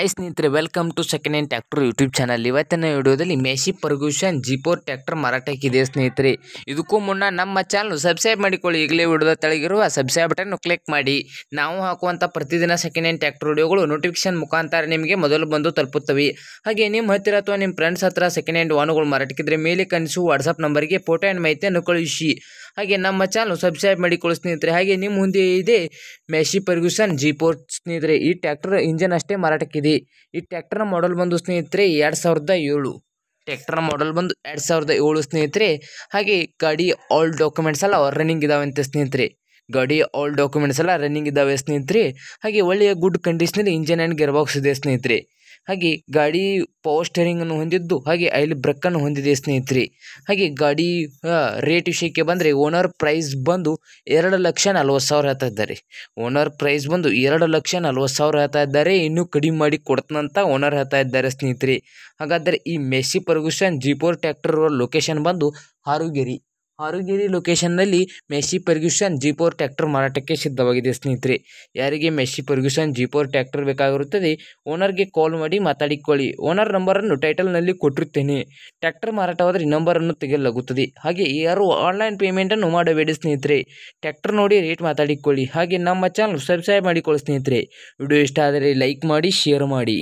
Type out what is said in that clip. Hi ಸ್ನೇಹಿತರೆ, welcome to second hand tractor YouTube channel. ಇವತ್ತಿನ ವಿಡಿಯೋದಲ್ಲಿ ಮೆಸ್ಸಿ ಫರ್ಗ್ಯೂಸನ್ G4 ಟ್ಯಾಕ್ಟರ್ ಮಾರಾಟಕ್ಕಿದೆ ಸ್ನೇಹಿತರೆ. ಇದಕ್ಕೂ ಮುನ್ನ ನಮ್ಮ ಚಾನಲ್ ಸಬ್ಸ್ಕ್ರೈಬ್ ಮಾಡಿಕೊಳ್ಳಿ. ಈಗಲೇ ವಿಡಿಯೋದ ತಳಗಿರುವ ಸಬ್ಸ್ಕ್ರೈಬ್ ಬಟನ್ ಕ್ಲಿಕ್ ಮಾಡಿ. ನಾವು ಹಾಕುವಂಥ ಪ್ರತಿದಿನ ಸೆಕೆಂಡ್ ಹ್ಯಾಂಡ್ ಟ್ಯಾಕ್ಟರ್ ವಿಡಿಯೋಗಳು ನೋಟಿಫಿಕೇಶನ್ ಮುಖಾಂತರ ನಿಮಗೆ ಮೊದಲು ಬಂದು ತಲುಪುತ್ತವೆ. ಹಾಗೆ ನಿಮ್ಮ ಹತ್ತಿರ ಅಥವಾ ನಿಮ್ಮ ಫ್ರೆಂಡ್ಸ್ ಹತ್ತಿರ ಸೆಕೆಂಡ್ ಹ್ಯಾಂಡ್ ವಾಹನಗಳು ಮಾರಾಟಕ್ಕಿದ್ರೆ ಮೇಲೆ ಕಾಣಿಸುವ ವಾಟ್ಸಪ್ ನಂಬರ್ಗೆ ಫೋಟೋ ಆ್ಯಂಡ್ ಮಾಹಿತಿಯನ್ನು ಕಳುಹಿಸಿ. ಹಾಗೆ ನಮ್ಮ ಚಾನಲ್ ಸಬ್ಸ್ಕ್ರೈಬ್ ಮಾಡಿಕೊಳ್ಳಿ ಸ್ನೇಹಿತರೆ. ಹಾಗೆ ನಿಮ್ಮ ಮುಂದೆ ಇದೆ ಮೆಸ್ಸಿ ಫರ್ಗ್ಯೂಸನ್ G4 ಸ್ನೇಹಿತರೆ. ಈ ಟ್ಯಾಕ್ಟರ್ ಇಂಜನ್ ಅಷ್ಟೇ ಮಾರಾಟಕ್ಕಿದೆ. ಈ ಟ್ರ್ಯಾಕ್ಟರ್ ಮಾಡೆಲ್ ಬಂದು ಸ್ನೇಹಿತರೆ 2007. ಟ್ರ್ಯಾಕ್ಟರ್ ಮಾಡೆಲ್ ಬಂದು 2007 ಸ್ನೇಹಿತರೆ. ಹಾಗೆ ಗಾಡಿ ಆಲ್ ಡಾಕ್ಯುಮೆಂಟ್ಸ್ ಎಲ್ಲ ರನ್ನಿಂಗ್ ಇದಾವಂತೆ ಸ್ನೇಹಿತರೆ. ಗಾಡಿ ಆಲ್ ಡಾಕ್ಯುಮೆಂಟ್ಸ್ ಎಲ್ಲ ರನ್ನಿಂಗ್ ಇದಾವೆ ಸ್ನೇಹಿತರೆ. ಹಾಗೆ ಒಳ್ಳೆಯ ಗುಡ್ ಕಂಡೀಷನಲ್ಲಿ ಇಂಜಿನ್ ಆ್ಯಂಡ್ ಗೇರ್ ಬಾಕ್ಸ್ ಇದೆ ಸ್ನೇಹಿತರೆ. ಹಾಗೆ ಗಾಡಿ ಪವರ್ ಸ್ಟೇರಿಂಗ್ ಅನ್ನು ಹೊಂದಿದ್ದು, ಹಾಗೆ ಆಯಿಲ್ ಬ್ರೇಕ್ ಅನ್ನು ಹೊಂದಿದೆ ಸ್ನೇಹಿತರೆ. ಹಾಗೆ ಗಾಡಿ ರೇಟ್ ವಿಷಯಕ್ಕೆ ಬಂದರೆ ಓನರ್ ಪ್ರೈಸ್ ಬಂದು 2,40,000 ಹೇಳ್ತಾ ಇದ್ದಾರೆ. ಓನರ್ ಪ್ರೈಸ್ ಬಂದು 2,40,000 ಹೇಳ್ತಾ ಇದ್ದಾರೆ. ಇನ್ನೂ ಕಡಿಮೆ ಮಾಡಿ ಕೊಡ್ತಾನಂತ ಓನರ್ ಹೇಳ್ತಾ ಇದ್ದಾರೆ ಸ್ನೇಹಿತರೆ. ಹಾಗಾದರೆ ಈ Messi Ferguson G4 tractor location ಬಂದು ಹಾರುಗೇರಿ ಲೊಕೇಶನ್ನಲ್ಲಿ ಮೆಸ್ಸಿ ಫರ್ಗ್ಯೂಸನ್ G4 ಟ್ರ್ಯಾಕ್ಟರ್ ಮಾರಾಟಕ್ಕೆ ಸಿದ್ಧವಾಗಿದೆ ಸ್ನೇಹಿತರೆ. ಯಾರಿಗೆ ಮೆಸ್ಸಿ ಫರ್ಗ್ಯೂಸನ್ G4 ಟ್ರ್ಯಾಕ್ಟರ್ ಬೇಕಾಗಿರುತ್ತದೆ ಓನರ್ಗೆ ಕಾಲ್ ಮಾಡಿ ಮಾತಾಡಿಕೊಳ್ಳಿ. ಓನರ್ ನಂಬರನ್ನು ಟೈಟಲ್ನಲ್ಲಿ ಕೊಟ್ಟಿರ್ತೇನೆ. ಟ್ರ್ಯಾಕ್ಟರ್ ಮಾರಾಟವಾದರೆ ಈ ನಂಬರನ್ನು ತೆಗೆಯಲಾಗುತ್ತದೆ. ಹಾಗೆ ಯಾರು ಆನ್ಲೈನ್ ಪೇಮೆಂಟನ್ನು ಮಾಡಬೇಡಿ ಸ್ನೇಹಿತರೆ. ಟ್ರ್ಯಾಕ್ಟರ್ ನೋಡಿ ರೇಟ್ ಮಾತಾಡಿಕೊಳ್ಳಿ. ಹಾಗೆ ನಮ್ಮ ಚಾನಲ್ ಸಬ್ಸ್ಕ್ರೈಬ್ ಮಾಡಿಕೊಳ್ಳಿ ಸ್ನೇಹಿತರೆ. ವಿಡಿಯೋ ಇಷ್ಟ ಆದರೆ ಲೈಕ್ ಮಾಡಿ, ಶೇರ್ ಮಾಡಿ.